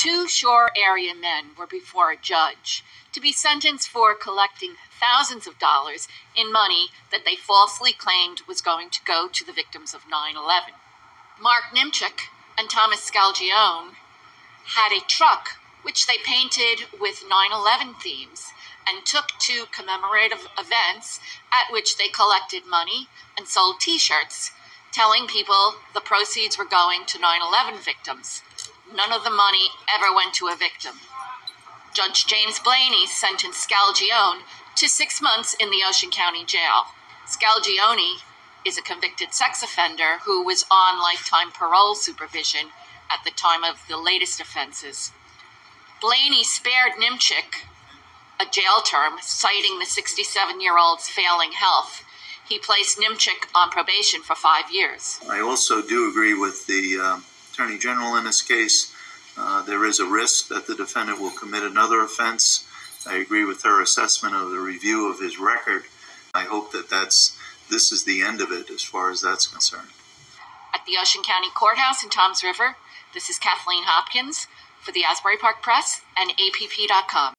Two shore area men were before a judge to be sentenced for collecting thousands of dollars in money that they falsely claimed was going to go to the victims of 9/11. Mark Niemczyk and Thomas Scalgione had a truck which they painted with 9/11 themes and took to commemorative events at which they collected money and sold T-shirts telling people the proceeds were going to 9/11 victims. None of the money ever went to a victim. Judge James Blaney sentenced Scalgione to 6 months in the Ocean County Jail. Scalgione is a convicted sex offender who was on lifetime parole supervision at the time of the latest offenses. Blaney spared Niemczyk a jail term, citing the 67-year-old's failing health. He placed Niemczyk on probation for 5 years. I also do agree with the Attorney General in this case. There is a risk that the defendant will commit another offense. I agree with her assessment of the review of his record. I hope that this is the end of it as far as that's concerned. At the Ocean County Courthouse in Toms River, this is Kathleen Hopkins for the Asbury Park Press and APP.com.